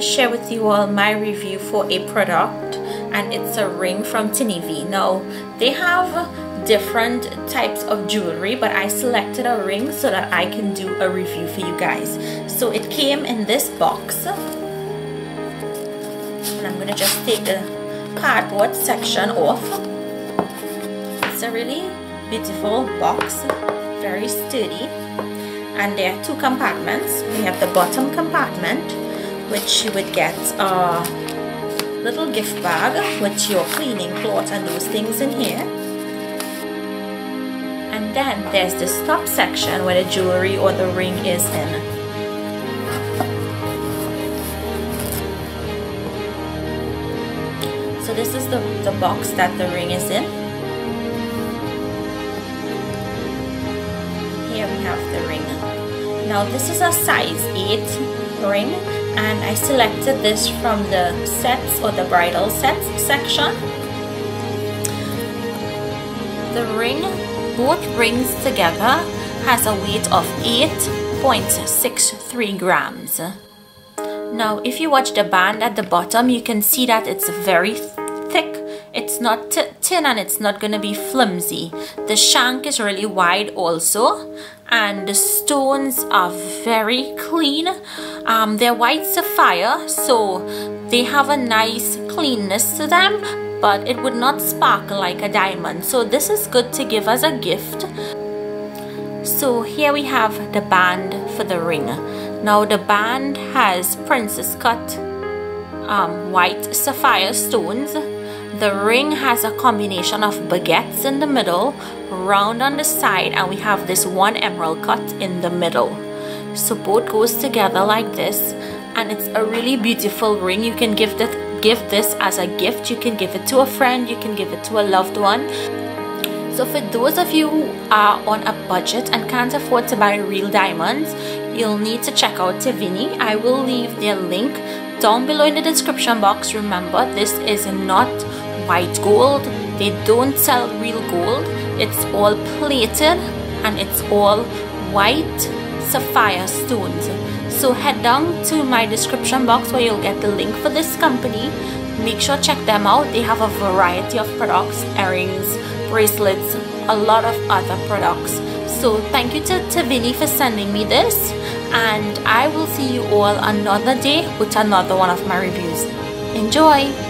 to share with you all my review for a product, and it's a ring from Tinnivi. Now, they have different types of jewelry, but I selected a ring so that I can do a review for you guys. So it came in this box, and I'm going to just take the cardboard section off. It's a really beautiful box, very sturdy. And there are two compartments. We have the bottom compartment, which you would get a little gift bag with your cleaning cloth and those things in here. And then there's this top section where the jewelry or the ring is in. So this is the box that the ring is in. Here we have the ring. Now this is a size 8 ring, and I selected this from the sets or the bridal sets section. The ring, both rings together, has a weight of 8.63 grams. Now if you watch the band at the bottom, you can see that it's very thick. It's not thin and it's not going to be flimsy. The shank is really wide also, and the stones are very clean. They're white sapphire, so they have a nice cleanness to them, but it would not sparkle like a diamond. So this is good to give as a gift. So here we have the band for the ring. Now the band has princess cut white sapphire stones. The ring has a combination of baguettes in the middle, round on the side, and we have this one emerald cut in the middle. So both goes together like this, and it's a really beautiful ring. You can give this as a gift. You can give it to a friend, you can give it to a loved one. So for those of you who are on a budget and can't afford to buy real diamonds, you'll need to check out Tinnivi. I will leave their link down below in the description box. Remember, this is not white gold. They don't sell real gold. It's all plated and it's all white sapphire stones. So head down to my description box where you'll get the link for this company. Make sure to check them out. They have a variety of products, earrings, bracelets, a lot of other products. So thank you to Tinnivi for sending me this, and I will see you all another day with another one of my reviews. Enjoy!